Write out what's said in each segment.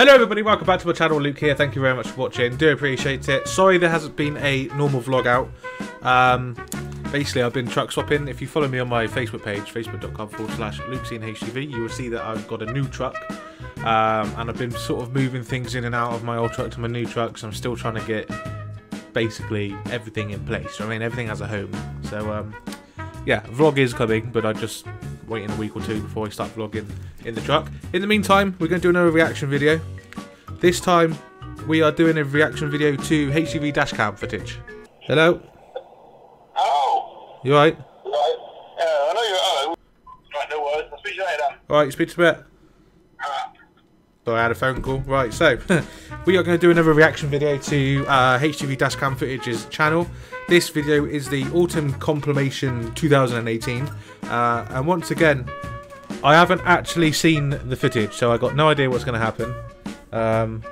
Hello everybody, welcome back to my channel. Luke here. Thank you very much for watching, do appreciate it. Sorry there hasn't been a normal vlog out. Basically I've been truck swapping. If you follow me on my Facebook page, facebook.com/LukeCNHGV, you will see that I've got a new truck. And I've been sort of moving things in and out of my old truck to my new truck, so I'm still trying to get basically everything in place. I mean, everything has a home. So yeah, vlog is coming, but I just wait in a week or two before I start vlogging in the truck. In the meantime, we're going to do another reaction video. This time, we are doing a reaction video to HTV Dashcam Footage. Hello? Hello? You alright? Right. Yeah, I know you're alright. Right, no worries. I'll speak to you later. Alright, speak to you later. Sorry, I had a phone call. Right, so we are going to do another reaction video to HTV Dashcam Footage's channel. This video is the Autumn Compilation 2018, and once again, I haven't actually seen the footage, so I got no idea what's going to happen, and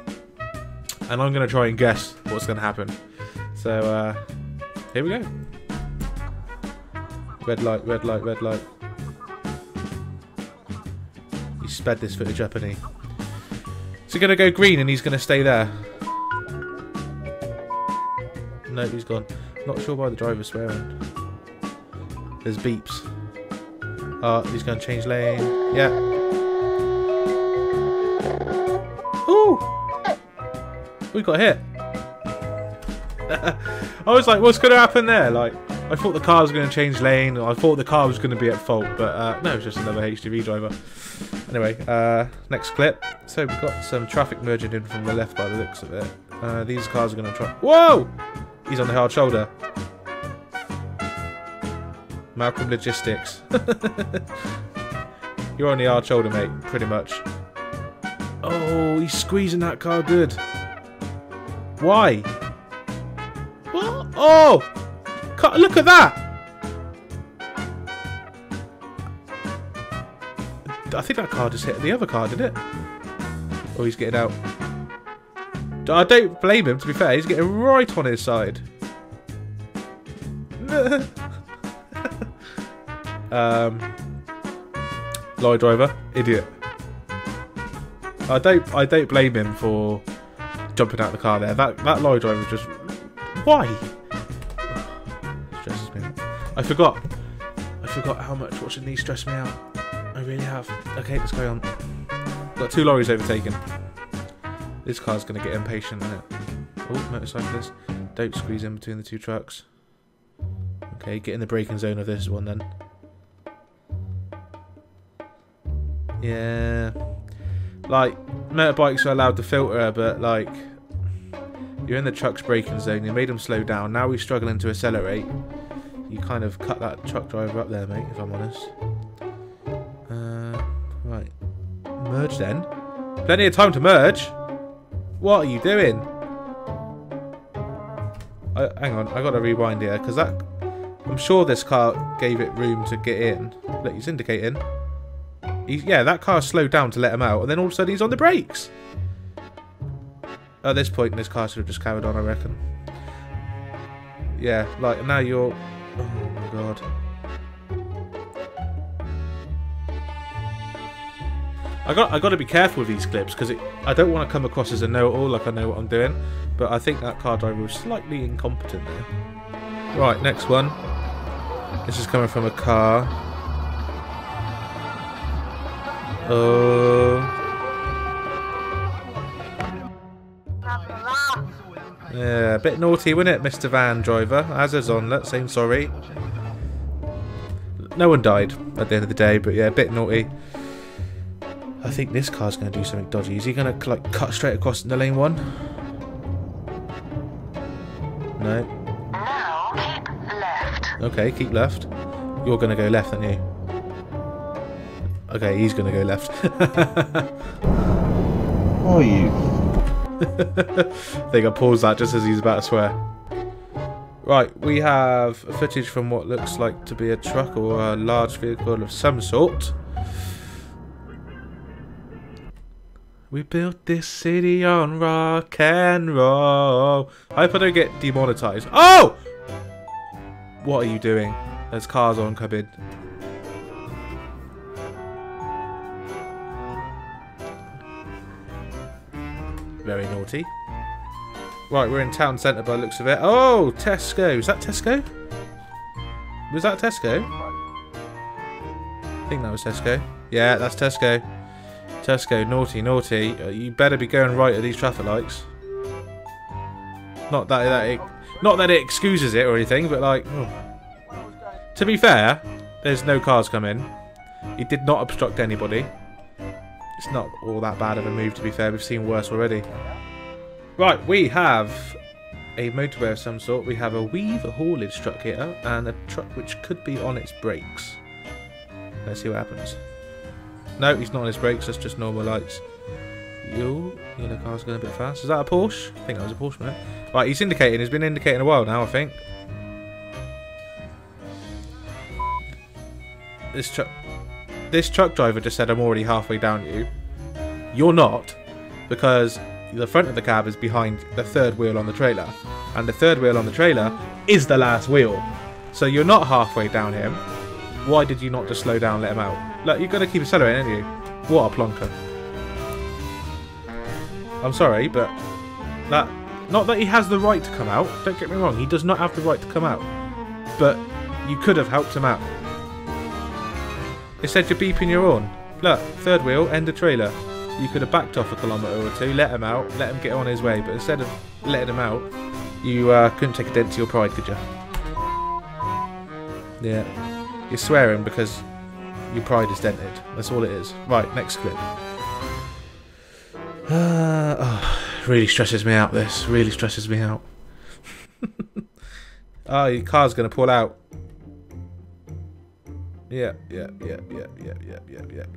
I'm going to try and guess what's going to happen. So here we go. Red light, red light, red light. He sped this footage up, hasn't he? So going to go green and he's going to stay there. No, he's gone. Not sure why the driver's swearing. There's beeps. Oh, he's going to change lane. Yeah. Ooh! We got hit. I was like, what's going to happen there? Like, I thought the car was going to change lane. I thought the car was going to be at fault. But no, it was just another HTV driver. Anyway, next clip. So we've got some traffic merging in from the left by the looks of it. These cars are going to try... Whoa! He's on the hard shoulder. Malcolm Logistics. You're on the hard shoulder, mate, pretty much. Oh, he's squeezing that car good. Why? What? Oh! Look at that! I think that car just hit the other car, did it? Oh, he's getting out. I don't blame him, to be fair. He's getting right on his side. Lorry driver, idiot. I don't blame him for jumping out the car there. That lorry driver just... Why? Stresses me out. I forgot how much watching these stress me out. I really have. Okay, let's go on. Got two lorries overtaken. This car's going to get impatient, isn't it? Oh, motorcyclist. Don't squeeze in between the two trucks. Okay, get in the braking zone of this one then. Yeah. Like, motorbikes are allowed to filter, but like, you're in the truck's braking zone. You made them slow down. Now we're struggling to accelerate. You kind of cut that truck driver up there, mate, if I'm honest. Right, merge then. Plenty of time to merge. What are you doing? Hang on, I gotta rewind here because that. I'm sure this car gave it room to get in. Look, he's indicating. Yeah, that car slowed down to let him out, and then all of a sudden he's on the brakes. At this point, this car should have just carried on, I reckon. Yeah, like now you're. Oh my god. I got to be careful with these clips because I don't want to come across as a know-it-all, like I know what I'm doing. But I think that car driver was slightly incompetent there. Right, next one. This is coming from a car. Yeah, a bit naughty, wasn't it, Mr. Van Driver? Hazards on, let's say I'm sorry. No one died at the end of the day, but yeah, a bit naughty. I think this car's going to do something dodgy. Is he going to like cut straight across into lane one? No. Now keep left. Okay, keep left. You're going to go left, aren't you? Okay, he's going to go left. Are you? I think I paused that just as he's about to swear. Right, we have footage from what looks like to be a truck or a large vehicle of some sort. We built this city on rock and roll. I hope I don't get demonetized. Oh! What are you doing? There's cars on coming. very naughty. Right, we're in town centre by the looks of it. Oh, Tesco. Is that Tesco? Was that Tesco? I think that was Tesco. Yeah, that's Tesco. Tesco, naughty, naughty. You better be going right at these traffic lights. Not that it excuses it or anything, but like... Oh. To be fair, there's no cars come in. It did not obstruct anybody. It's not all that bad of a move, to be fair. We've seen worse already. Right, we have a motorway of some sort. We have a Weaver haulage truck here and a truck which could be on its brakes. Let's see what happens. No, he's not on his brakes. That's just normal lights. Yo, the car's going a bit fast. Is that a Porsche? I think that was a Porsche, man. Right, he's indicating. He's been indicating a while now, I think. This truck driver just said, I'm already halfway down you. You're not, because the front of the cab is behind the third wheel on the trailer, and the third wheel on the trailer is the last wheel. So you're not halfway down him. Why did you not just slow down and let him out? Look, you've got to keep accelerating, haven't you? What a plonker. I'm sorry, but that... Not that he has the right to come out. Don't get me wrong. He does not have the right to come out. But you could have helped him out. It said you're beeping your horn. Look, third wheel, end of trailer. You could have backed off a kilometre or two, let him out, let him get on his way. But instead of letting him out, you couldn't take a dent to your pride, could you? Yeah. You're swearing because your pride is dented. That's all it is. Right, next clip. Oh, really stresses me out, this. Really stresses me out. Oh, your car's going to pull out. Yeah.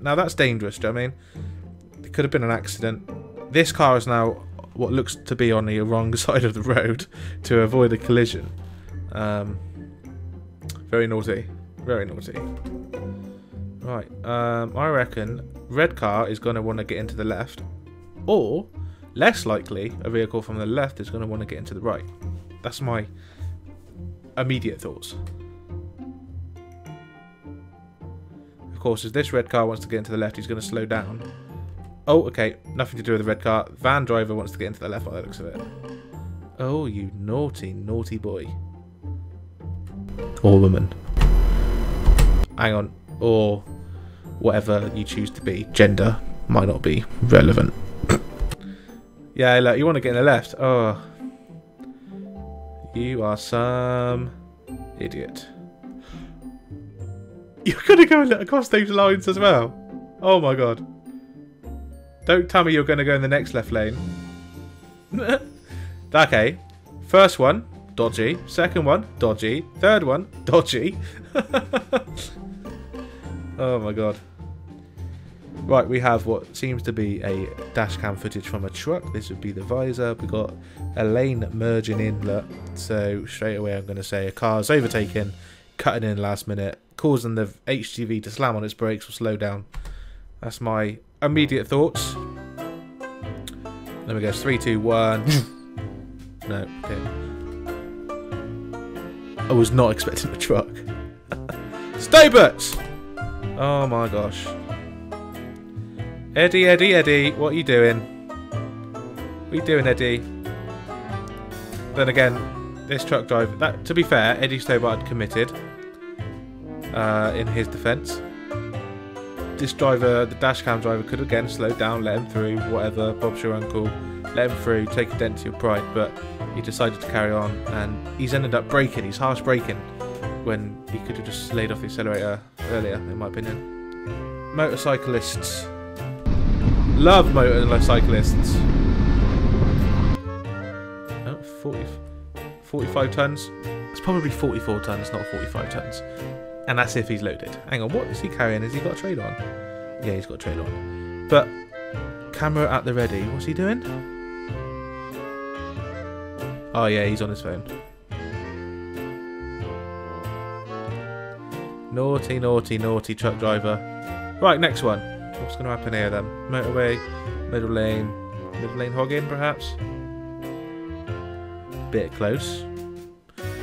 Now, that's dangerous, do you know what I mean? It could have been an accident. This car is now what looks to be on the wrong side of the road to avoid a collision. Very naughty. Very naughty. Right. I reckon red car is going to want to get into the left. Or, less likely, a vehicle from the left is going to want to get into the right. That's my immediate thoughts. Of course, if this red car wants to get into the left, he's going to slow down. Oh, okay. Nothing to do with the red car. Van driver wants to get into the left by the looks of it. Oh, you naughty, naughty boy. Or woman. Hang on. Or whatever you choose to be. Gender might not be relevant. Yeah, look, you want to get in the left. Oh. You are some idiot. You're going to go across those lines as well. Oh my god. Don't tell me you're going to go in the next left lane. Okay. First one, dodgy. Second one, dodgy. Third one, dodgy. Oh my god. Right, we have what seems to be a dashcam footage from a truck. This would be the visor. We've got a lane merging in. Look. So straight away I'm going to say a car's overtaking, cutting in last minute, causing the HTV to slam on its brakes or slow down. That's my... immediate thoughts. There we go. 3, 2, 1. No. Okay. I was not expecting a truck. Stobart! Oh my gosh. Eddie, Eddie, Eddie. What are you doing? What are you doing, Eddie? Then again, this truck driver. That, to be fair, Eddie Stobart had committed. In his defence. This driver, the dashcam driver, could again slow down, let him through, whatever, Bob's your uncle, let him through, take a dent to your pride, but he decided to carry on, and he's ended up braking, he's harsh braking, when he could have just laid off the accelerator earlier, in my opinion. Motorcyclists. Love motorcyclists. Oh, 45 tons? It's probably 44 tons, not 45 tons. And that's if he's loaded. Hang on, what is he carrying? Has he got a trailer on? Yeah, he's got a trailer on. But, camera at the ready. What's he doing? Oh yeah, he's on his phone. Naughty, naughty, naughty truck driver. Right, next one. What's going to happen here then? Motorway, middle lane hogging perhaps? Bit close.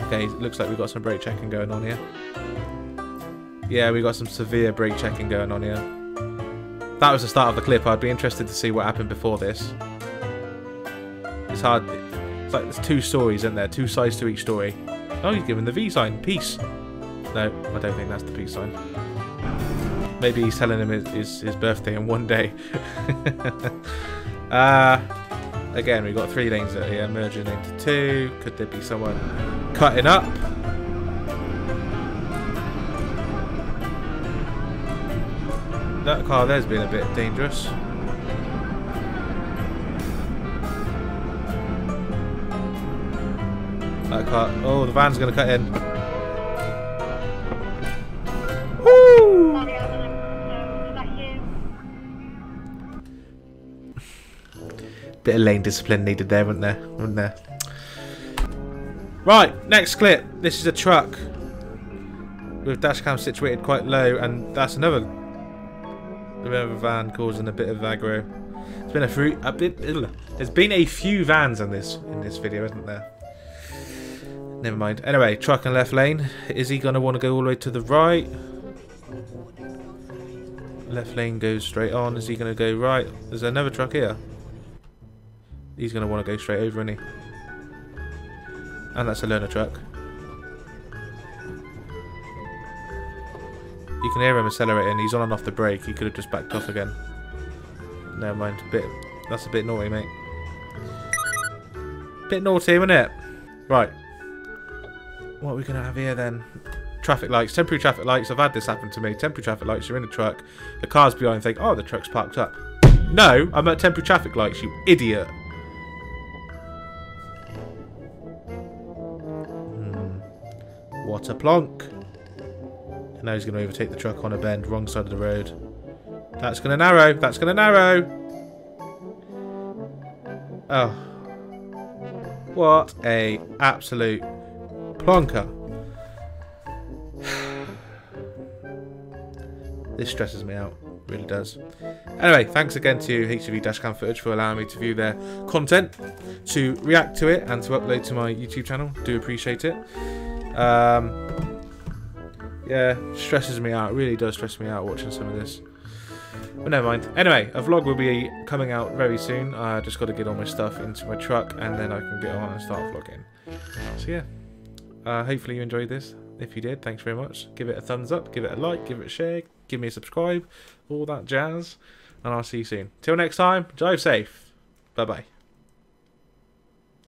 Okay, looks like we've got some brake checking going on here. Yeah, we got some severe brake checking going on here. That was the start of the clip. I'd be interested to see what happened before this. It's hard. It's like there's two stories in there, two sides to each story. Oh, he's given the V sign. Peace. No, I don't think that's the peace sign. Maybe he's telling him his birthday in one day. Again, we've got 3 lanes here, merging into 2. Could there be someone cutting up? That car there's been a bit dangerous. That car. Oh, the van's going to cut in. Bit of lane discipline needed there, wasn't there? Right, next clip. This is a truck with dashcam situated quite low, and that's another van causing a bit of aggro. It's been a few vans in this video, isn't there? Never mind. Anyway, truck in left lane. Is he gonna want to go all the way to the right? Left lane goes straight on. Is he gonna go right? There's another truck here. He's going to want to go straight over, isn't he? And that's a learner truck. You can hear him accelerating. He's on and off the brake. He could have just backed off again. Never mind. That's a bit naughty, mate. Bit naughty, isn't it? Right. What are we going to have here, then? Traffic lights. Temporary traffic lights. I've had this happen to me. Temporary traffic lights. You're in a truck. The car's behind. Think, oh, the truck's parked up. No, I'm at temporary traffic lights, you idiot. What a plonk. And now he's going to overtake the truck on a bend, wrong side of the road. That's going to narrow. That's going to narrow. Oh. What a absolute plonker. This stresses me out. Really does. Anyway, thanks again to HTV Dashcam Footage for allowing me to view their content, to react to it, and to upload to my YouTube channel. Do appreciate it. Yeah, stresses me out. It really does stress me out watching some of this. But never mind. Anyway, a vlog will be coming out very soon. I just got to get all my stuff into my truck, and then I can get on and start vlogging. So yeah, hopefully you enjoyed this. If you did, thanks very much. Give it a thumbs up, give it a like, give it a share, give me a subscribe, all that jazz, and I'll see you soon. Till next time, drive safe. Bye-bye.